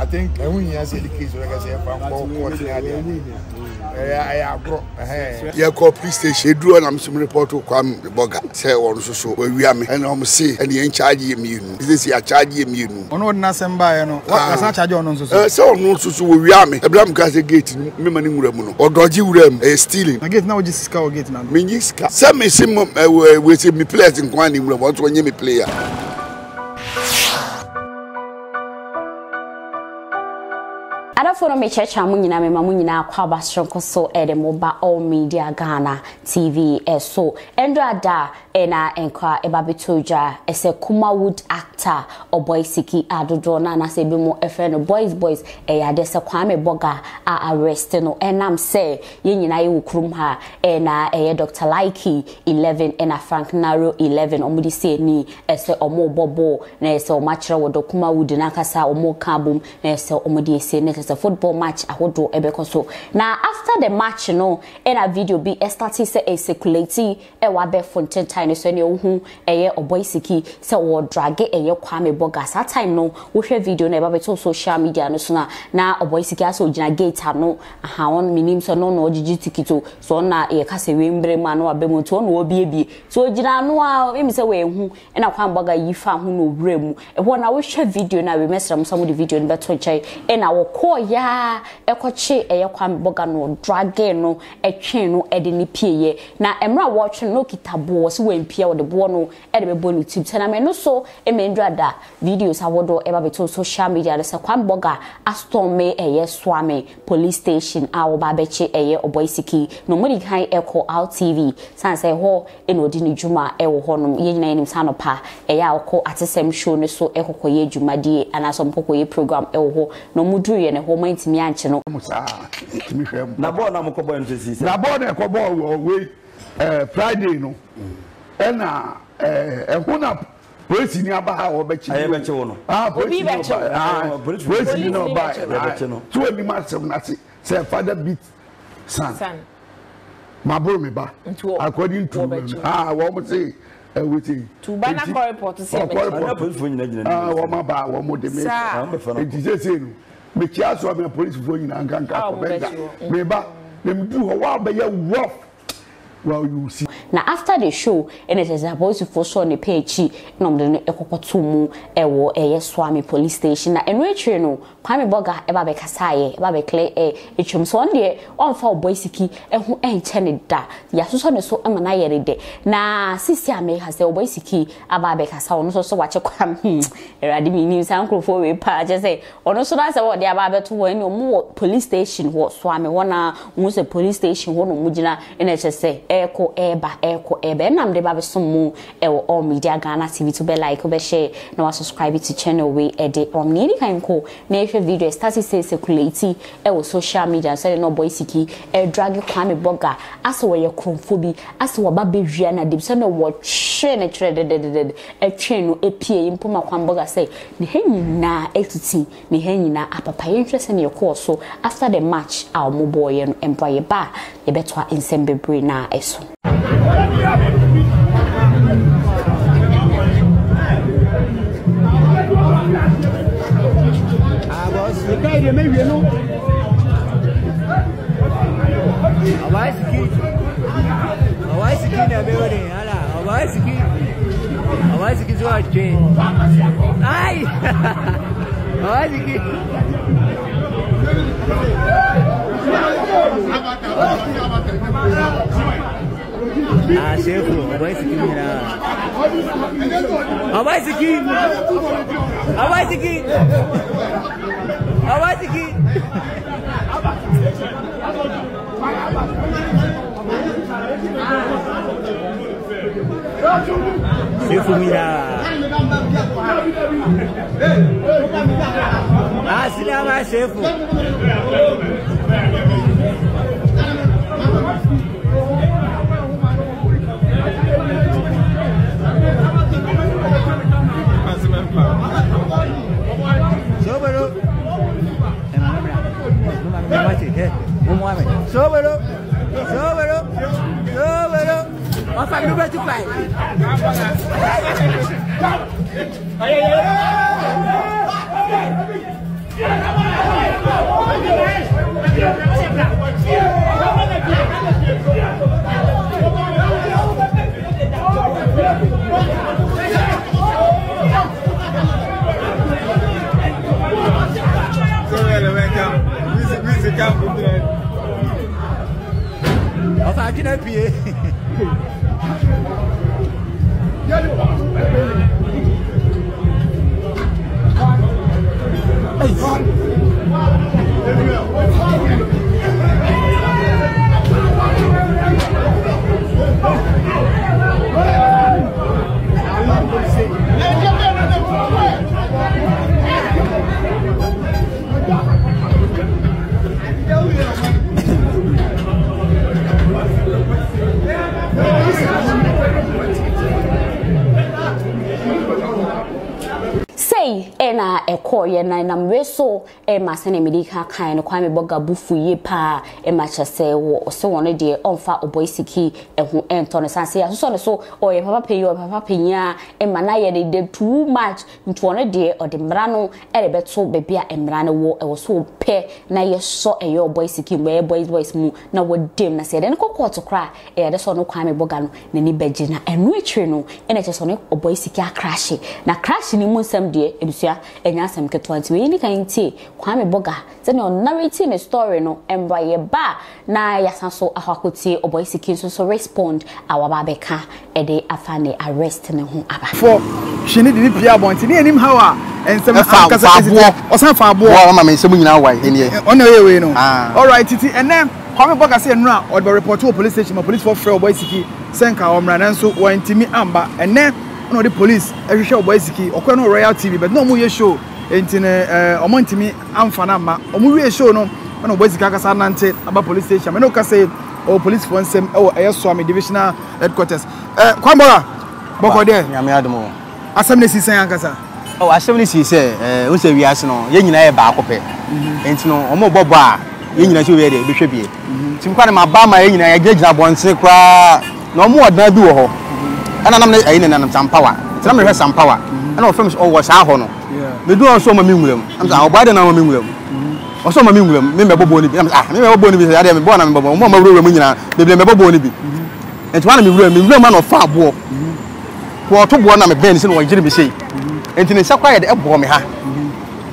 I think when you answer the case, like I said, if I'm caught in there, yeah, call police station. Drew and I'm some report to Kwame Boga. Say on so where we are, and I'm see and the charge him you. Is this a charge him you? On what Nasemba, you know? What's not charge on so? So on so where we are, a blam gas a gate, me money Uramuno or dodgy Uram stealing. I guess now just scout gate now. Me just some me some we see me players in Kwame Uram. Once when you me player. Adafo no me checha munyina me mamunyina akwa basronko so e de moba all media Ghana TV so endra da ena enka e babitoja ese Kumawood actor Oboy Siki adodo na na se bi mo efe no boys e ya de se Kwame Boga a arrest no enam se ye nyina ye wukrum ha ena e Dr. Laiki 11 ena Frank Naro 11 omudi se ni ese omo bobo na ese o machira wo Kumawood na kasa omo kabum na ese omudi se ne a football match ahodo ebekoso na after the match no and a video be started say circulating e wa be fonten time so ne ohu eye Oboy Siki say wo drag eye Kwame Boga that time no wo hwe video na e ba be to social media no so na Oboy Siki aso gina gate no aha on minim so no no jiji tikito so na e ka se we mbrema no abemu to no obi ebi so gina no a me say we hu e na Kwame Boga yi fa hu no wremu e wo na wo hwe video na we mesram some of the video in beto chai e na wo ya ekoche eye Kwame Boga no drage no etwe no ede ni pieye na emra watch no kitabo so wampia wo de bo no ede be bo YouTube channel me no so e me ndrada videos awodo e ba be to social media le se Kwame Boga aston me eye swame police station awo ba be che eye Oboy Siki no muri kan eko Royal TV sanse ho e no di ni juma e wo ho no ye nyina ni sano pa eye akọ atesem show ne so ekokoye juma die anaso mpokoye program e wo ho no mudu ye ne home ntimi anche no na ball na mko ball ntisi na ball na ko ball we Friday no na ehuna police ni aba ha obechi ayebechi wo no ah police no ba ayebechi no to emi ma se na se father beat son ma bro me ba according to ah wo mo say everything to ba na call report to say ah wo ma ba wo mo de me e dije say no me kiasu am na police for you and kanka for me ba dem do wa be ya work well you see na after the show and it is supposed to for so on the page no dem ekokoto mu ewo eyesuami police station na enwetre no Kwame Boga e ba be kasaye e ba be clear e twum so on de on fa Oboy Siki ehu enche ne da ya so ne so amana yere de na sisi ame ha se Oboy Siki aba be kasa ono so wa che kwam erade mi ni sankrofo we pa je se ono so na se wo de aba be to wo ni omo police station wo so ame wona wo se police station wo no mugina ene che se eko eba eko ebe na mde babe sumu ewo all media Ghana TV to be like be share na wa subscribe to channel we e de omni kan ko na ehwe video started say circulating ewo social media say no Oboy Siki e drag Kwame Boga aso we kromfobi aso wa babewia na dem say no wo hwe na chere de e twen no epie impoma Kwame Boga say ne hen na etuti ne hen na apapa interest na ye ko so after the match our mobile ye no employee ba ye betwa insembebri na eso Ah, chefe, Oboy Siki mira. Oboy Siki. Oboy Siki. Oboy Siki. Chefe mira. Ah, se leva, chefe. Nam reso ma sene medika kan no Kwame Boga bufuye pa ma chese wo so won de onfa Oboy Siki ehu ento ne sanse ya so so oye papa peyi o papa penya ma na ye de too much nto won de o de mra no e beto bebi a mra no wo e wo so pe na ye so eye Oboy Siki me boys mu na wo dem na se de ne kokko to kra e de so no Kwame Boga no ne ni beji na enu etwe no e na chese no Oboy Siki a crash na crash ni mu nsem de edusua enya asem keto we can see Kwame Boga, then on narrating a story no and by a bar na yasanso ahakuti Oboy Siki so respond our babeka a day after arrest and home for she needed to be appointed in him how and some or some far boy mamma so we now why in here on the way no all right it and then Kwame Boga say no or the report to a police station police for free Oboy Siki send our man so went to me amber and then no the police every show Oboy Siki or no Royal TV but no more show. Entine omontimi amfana ma omuwe show no na Oboy Siki akasa nante aba police station me no ka say o police for nsem e wo eyesoame divisional headquarters Kwame Boga boko de nyame adomo assembly sisen akasa o assembly sisen o se wiase no ye nyina ye ba akopɛ entino omo bobo a ye nyina show ye de be hwebie timkwa na maba ma ye nyina ye gejina bonse kra na omo odna bi wo ho ana nam na ayi na nam sampawa tina me hwɛ sampawa ana o fam o wo saa ho no me do so ma minwuram am sa obade na ma minwuram o so ma minwuram me mebobo ni bi am sa me mebobo ni bi ya de me bo na me bobo mo ma wura mu nyina me bi mebobo ni bi enti wa na me wura ma na fa abo ko to bo na me ben se no wajiri me sei enti ne sakwa ye de ebo me ha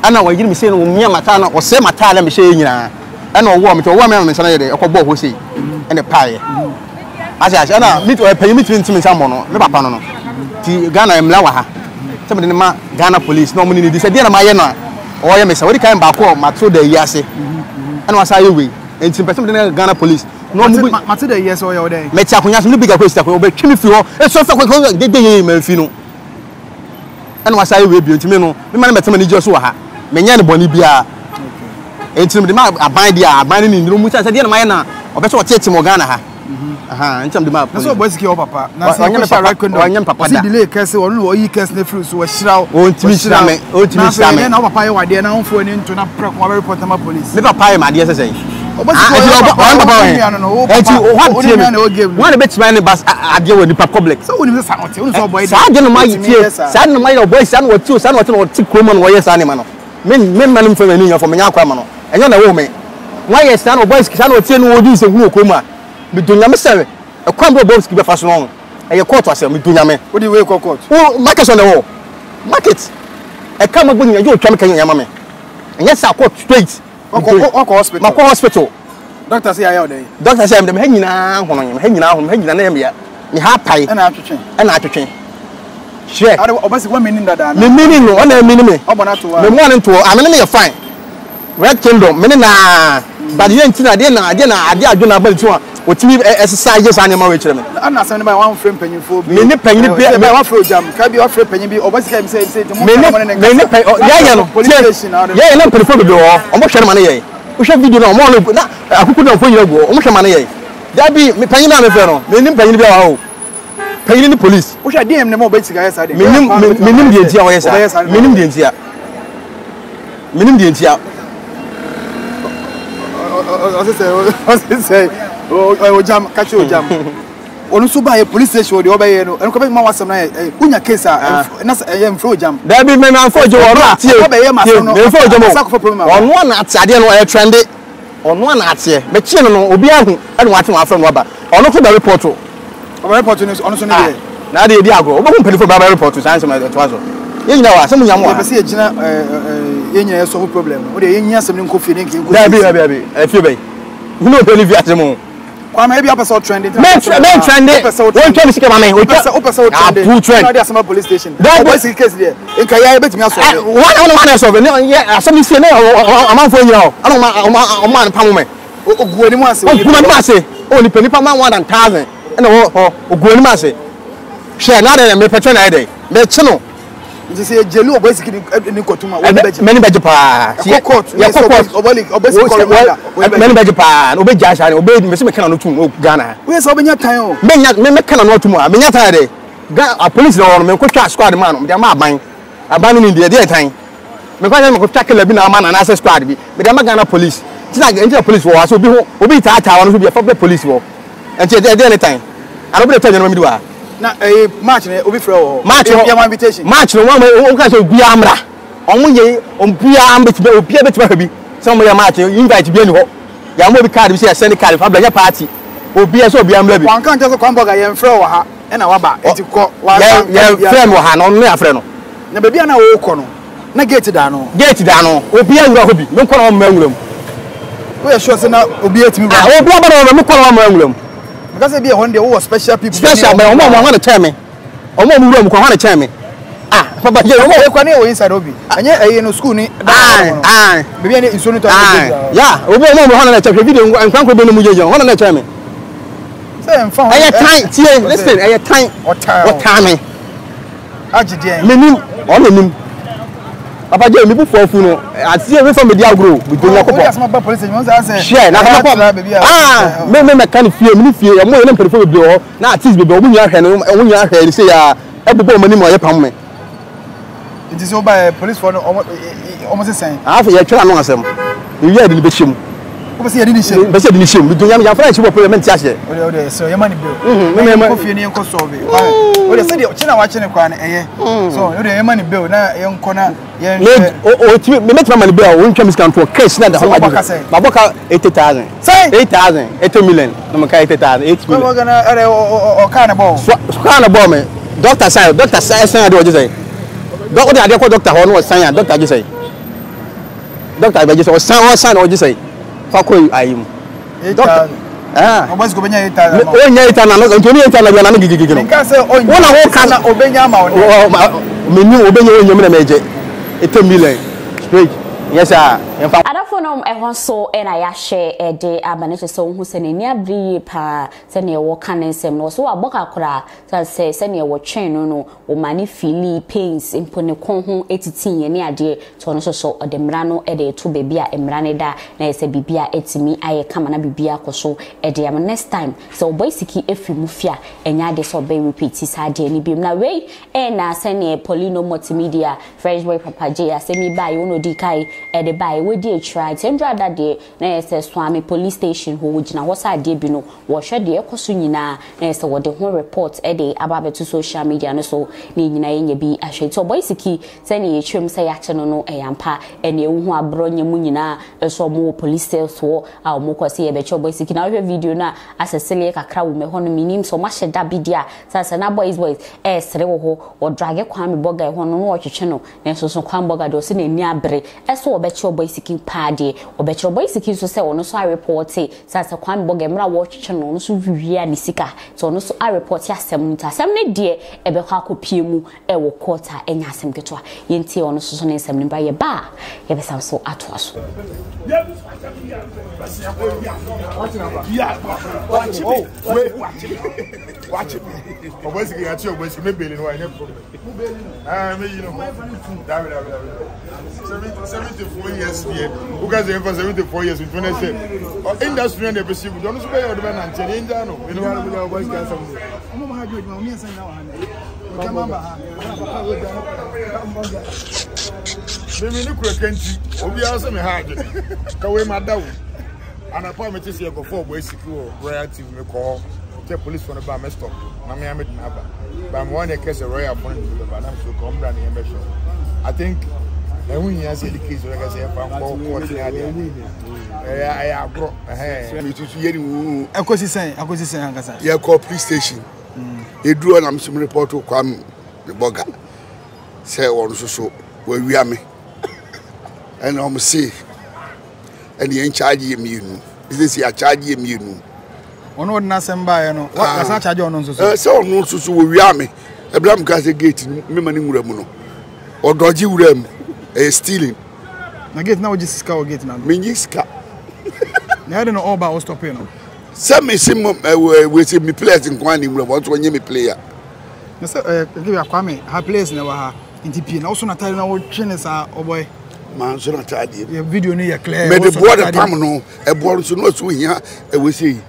ana wajiri me sei no mi amata na o se mata na me sei nyina ana owo me to owo me na me sana ye de ekọ bo ho sei ene paye acha ana mi to paye mi trinti me samo no me papa no no ti Ghana emla wa ha somebody ma Ghana police no money dey say dey na ma ye na o ye me say we dey back o ma throw the year say and was say we enti person dey Ghana police no ma throw the year say o ye dey me ti akonya so no big akonya ko be twimi fi ho e so fa ko dey dey me fi no and was say we bi enti me no me ma na metem ni just wa ha me nya ne boni bia enti me dey ma aban dia aban ni nru mu say dey na ma ye na o be so o tete mo Ghana ha ntem de ma so Oboy Siki o papa na se onyem papa da si delay case o lu o yi case na free so wa hirawo o ntimi shirame na papa ye wade na honfo ni nto na prek wa report ma police me papa ye ma de sesey Oboy Siki o papa ye enti o ha tie me wa na betima ni bas ade wa ni public so o ni sa o tie o so boy sa ade no ma tie sa no ma ye boy sa no o tie sa no o tie kromo no ye sa ni ma no me ma no fo me ni ya fo me nya kwa ma no enyo na wo me wa ye sa no Oboy Siki sa no o tie no o di se hu o kromo a me do nyame sere e kwambo bombs ki be faso no e ye court asem me do nyame o di we court o market on the wall market e ka magbo nyame o twam kan nyame me enye sa court straight o ko hospital ma ko hospital doctor say ayo dey doctor say dem he nyina na me ya me ha pai e na atwetwe share obasi wa meaning dada me meaning no o na meaning me obona to wa me morning to amene me fine red kingdom me na but you ain't na dey na dey na ade aduna ba ti wa otimi exercise anima we chireme ana asem na one frame penny for me ni penny bi e one frame jam ka bi one frame penny bi Oboy Siki say the mo me ni pay ya no police ya no telephone bi o mo hwere ma na ye o hwe video na mo no na akuku na phone yira go o mo hwe ma na ye da bi penny na me fe no me ni penny bi wa o penny ni police o hwe dm na mo Oboy Siki ya sa de me ni de ntia o ya sa me ni de ntia police. Na March ne obi frɛ March invitation. March no one ka so bia amra. Ɔmo ye ompia ambetbe obi abetbe ha bi. Sɛ ɔmo ya March invite bi ani hɔ. Ya mo bi card bi sɛ send card fa bla ya party. Obi sɛ obi amra bi. Wan kan kyɛ sɛ Kwame Boga ye frɛ ha. E na waba eti kɔ wa ya frɛ mo ha no no ya frɛ no. Na be bia na wo kɔ no. Na gate da no. Gate da no. Obi awura hɔ bi. Me kɔ na ɔmo awura mu. Wo ya sure sɛ na obi etimi ba. Ah obi abara me kɔ na ɔmo awura mu. Because they be a Honda who are special people. Special, but I want to tell me. I want to tell me. Ah, but you know, inside Obi. And yet, I know school. Ah, maybe any instrument. Yeah, we want to tell you. I'm going to be the Mujo. I want to tell me. I had time. Listen, I had time. What time? What time? I did. Meaning, only me. Papa, you people for funeral. I see away from the dial group. We do not police. Share, ah, me kind of fear, fear. I'm more than prefer to do. Now, it is before we are here, you say, everybody money more payment. It is all by police for almost the same. I have a channel on some. You hear the bishop. What's the initial? But the issue, we do have friends who are payment. So your money bill. Well, the city of China watching a crown, eh? So your money bill now, young corner. Yeah, money bill, one comes come to a case now. Baboka 80,000. Say 8,000, 8 million. Namaka 8,000, 8 million. We're gonna or cannibal. Cannibal, man. Doctor Sire, I do what you say. Doctor, I call Doctor Horn was Sire, Doctor, you say. Doctor, I just was Sire, what you say. Fakoy, I am. Ah, I was going to get a little. Yes, sir. I so and I share a day. I managed so who send in your brief, send your work and send also a book. I say, send your chain no, or money, fee, pains, in Punaconho, 18 any idea to also so a demrano, a day to bebia, and raneda, and I say, bebia, 80 me, I come and a bebia, coso, a day next time. So basically, if you move here, and I disobey repeats his idea, and be my way, and I send a Polino Multimedia, Fresh Way Papa J, I send me by Uno Dikai. At the by we did try to enter that day. Now says Swami police station who would now what's idea be no wash the ekosunina. Now says what the whole report at the about to social media no so ni na yenye bi ashe. So basically, send you trim say action no a yampa and you who are bronye munina so more police sales war our moko see a becho basically now your video na as a silly a crowd me hon minim so much that bidia says an boys boys s rewoho or drag a Kwame Boga hono watch channel and so Kwame Boga do sin in yabre so Obecho Boy Siki party, Obecho Boy Siki so say ono so I report say Sasa Kwame Boga mra watch channel ono so via ni sika so ono so I report asem nta asem ne de e be kwa kopie mu e wo quarter enya asem ketwa ye nti ono so so ne asem ne ba ye ba ye be sam so ato aso watch it Oboy Siki ati Oboy Siki me bele no I no problem me you know da 74 years here. Who guys are for 74 years? We don't say. Industry and the people. Don't you pay your rent and change that no? You know how we do our business. I'm not happy with my money. I'm saying now. Maybe you could change. Obi also me hard. Kawe madam. And appointment is here before Oboy Siki or Royal TV me call. The police from the bar messed up. I'm here with Naba. But I'm one that case a Royal appointment with the bar. I'm so come down here measure. I think the win here say the case like I say if I'm call court here there. Yeah, bro. Eh. Me tutu yeri wu. Akosi sen hankasa. Here call police station. E duro na me report to Kwame Boga. Say won so we wi ame. And I'm say and the charge me no. Is this your charge me no? Ono ordinary semba no. What na charge ono nso so. Eh say ono nso so we wi ame. Abraham ka say gate me mani nwura mu no. Odoji wura mu. Eh stealing. Na gate na oji sika o gate na. Me sika. Na dey no all ba o stop here no. Say me say we say me players nkwan ni wura want to nye me player. Na say give ya Kwame her players na wa ha. Ntipi na also na tire na wo twene sa Oboy. Man, so not idea. Your video near clear. But the border terminal, a border so not so here. We see,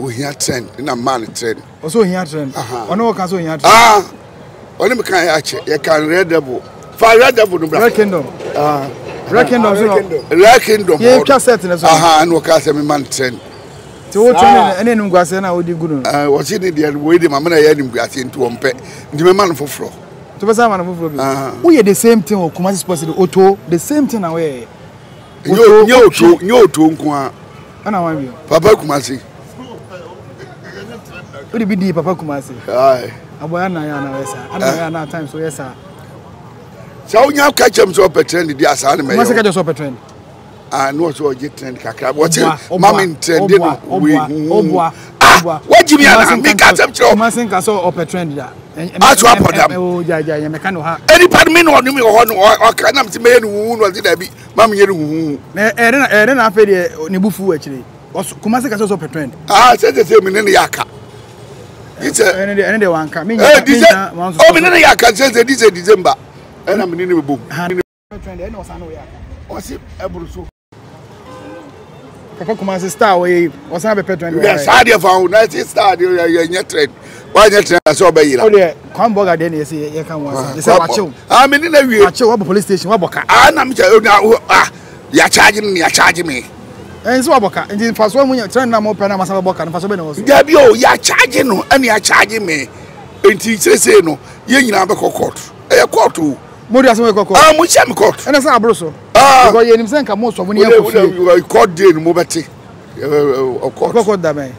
we hear trend in a man trend. Also hear trend. Oh no, can so hear trend. Ah, only me can watch. You can read the book. For read the book, Red Kingdom. Ah, Red Kingdom. Red Kingdom. You can't set in a. Aha, no can set me man trend. So what trend? Any number say na we di good. Ah, what you need the way the man na hear number say into one pair. The man for floor. We are the same thing or Kumasi Sports Auto, the same thing away. Nyo to and I want you. Papa Kumasi. Would it be the Papa Kumasi? Aye. Abuana time, so yes, sir. So you catch him so pretended, yes, I catch us up a trend. I know so you trend Kakra. What's your mammy trend? What do you mean? We catch him so up a trend, yeah. That's what happened. Oh, yeah, mechanical. Any part me no me or can't me who was it? Mammy, you don't have a Nibufu actually. Or Kumasi Casos of a trend. I said the same in the Yaka. It's any one coming. Oh, in the Yaka says it is a December. And I'm in the book. What's it? Ebruso. Papa Kumasi Star Wave was have a patron. Yes, I found that it's started your trend. Why not? I saw by you. Oh, yeah, come back again. You see, you can watch. They say, watch you. I mean, in a way, watch you up a police station. Waboka, and I'm charging me, you're charging me. And so, Waboka, and then first one when you turn them open, I must have a book and for something else. Gabio, you're charging no, and you're charging me. And teacher say no, you ain't have a court. A court too. Modias, we go court. I'm with some court. And that's our brosso. Ah, well, you didn't come most of when you were caught in Mobati. Of course, that man.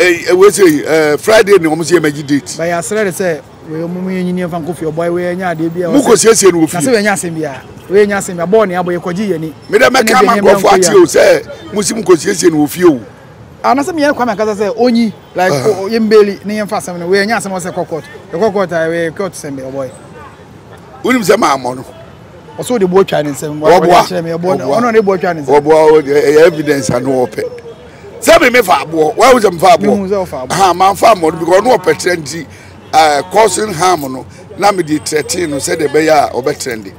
We say Friday ni omo se magi date. Ba ya sere se we omo nyi fan kofi oboy we nya de bia. Mu ko siesie no ofi. Na se we nya asem bia. We nya asem bia bo ne aboy ekoji yani. Me da meka ma go for ati o se musim ko siesie no ofi o. Ana se me ya kwa me kasa se onyi like yembeli ne yemfa asem no we nya asem o se kokot. E kokot I we court sembe oboy. Unim se ma amọ no. O so de bo twa ne nsem bo ya chere me bo no. Ono ne bo twa ne nsem. Oboa evidence anu ope. Sabi me fa abo. Why we jam fa abo? Ha man fa mo because no opportunity causing harm no. Na me dey threaten no say dey be ya obetrend.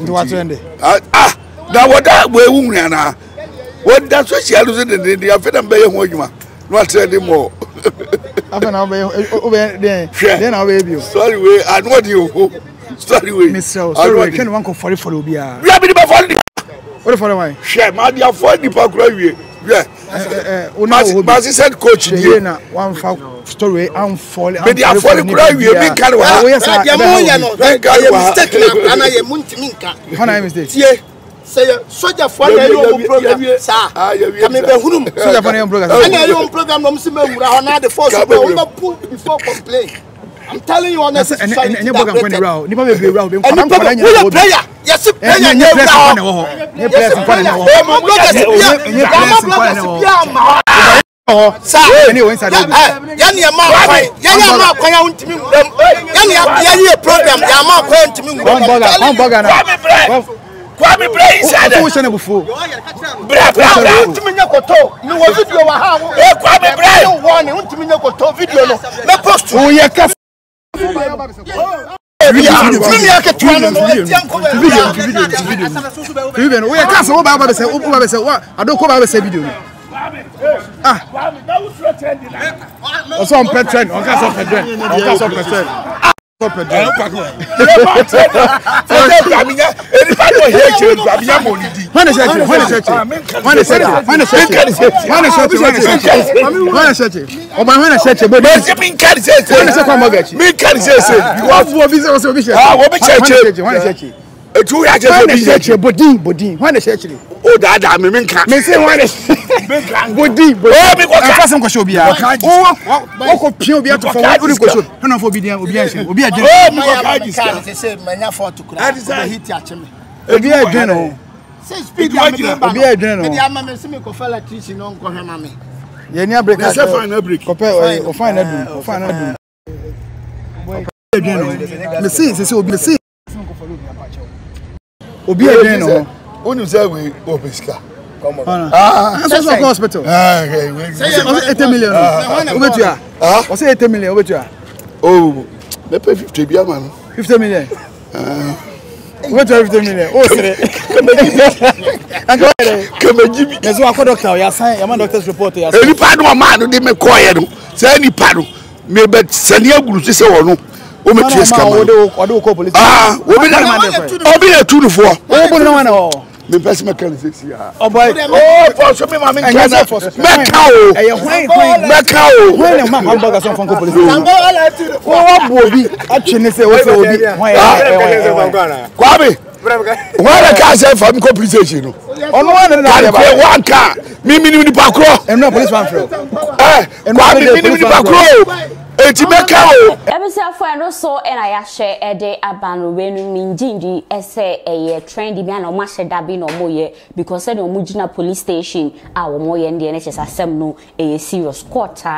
Nti wa trend. Ah, that what that we wu na. What that social say dey afeda be ya ho adwuma. No trend mo. Afa na be then na we bi. Sorry we I know you. Sorry we. Mr. Sorry can one follow bi ya. We be dey follow. What follow why? Share ma dey follow the park. Yeah. Masi said coach here na one foul story and fall. But they are falling cry we been carry wa. They mo ya no. Mistake na ana ye muntimi nka. How na mistake? Tie. Say soldier for na you program sir. Come be hunum. Soldier for na you program. Ana you program no msi me wura ho na the force we no put before complain. I'm telling you honestly. Any program for na raw. Ni pa be raw be come na player. Yes, you play and you play. You play. We are video. I what's $50 million? Oh, sir. Come and give me. So I call doctor. I sign. I'm a doctor's report. I sign. Any padu amano de me koye no. Say any padu me bet sani agulu se wonu. O me trace kama. Odo call police. Ah, we be na. Obi na 24. O bo na wana o. Me person me can say here. Oh boy. Oh, for show me ma me can say for. Me can o. Eh, when. Me can o. When e ma am baga so fun call police. Sango ala tu. O bo bi. A chine se o se obi. Why? Kwame. Why can say for me compensation no? Ono wa na na ba. One car. Me ni pa kro. E no police wan fro. Eh, Kwame me ni pa kro. Episode 4 and also and I share a day about when Minjindi essay a trendy man or master dabi no moye because I don't mujina police station. Our moye and the NHS asem no a serious quarter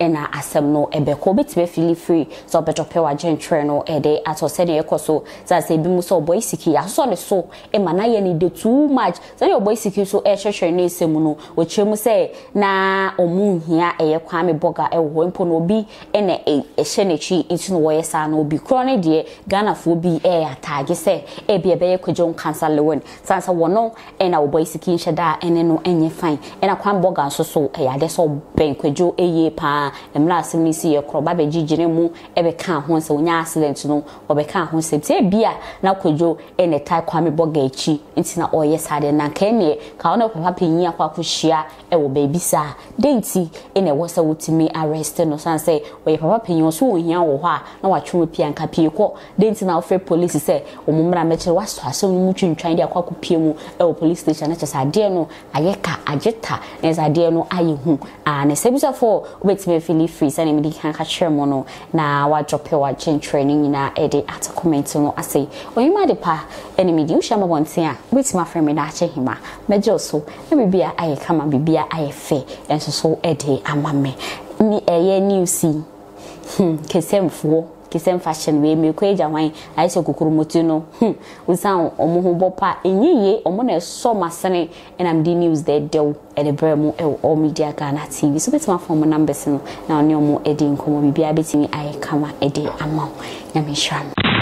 and I asem no a becobit be feeling free. So better power gent trainer a day at or send a coso. That's a bimuso Oboy Siki. I saw the so a manaya need too much. So your Oboy Siki so a treasure name semuno, which you must say na or moon here a Kwame Boga a wimpono be and a senator into no sano be crony dear Ghana for be air tag say a be a bear could John Cancer Lowen Sansa Wono and our Boy Siki Shada and no any fine and a Kwame Boga so a that's all bank with Joe a year pa and last me see a crop baby Genemo ever can't once on your accident no or be can't once say beer now could Joe and a type Kwame Boga chi into no yes had and I can ye count up happy near Quakushia and baby sa dainty and it was a wood to me arrested no say we papa pinyo so ohia wo ha na wa twe pia nka pie ko denti na ofe police say omumra meche wa so aso mu twintwan de akwa kopie mu e police station na chesa de no ayeka agita na za de no ayehu a na sebisa for wait me feel free say me di kan ka share mo no na wa drop e wa chen training na e de at comment no asay oyima de pa enemy di usha mabonten a wait ma frame na che hima meje so na bibia ayeka ma bibia ayefe enso so e de amame ni eye news Kisem for Kisem fashion way, milk wage and wine, I saw Kukurumotino. We sound Omohobopa, and ye, Omone saw my sonny, and I'm the news there, though, at the Bremo or Media Ghana TV. So it's my former numbers now, no more Eddie, and come be a bit in me. I come a day among Yamishan.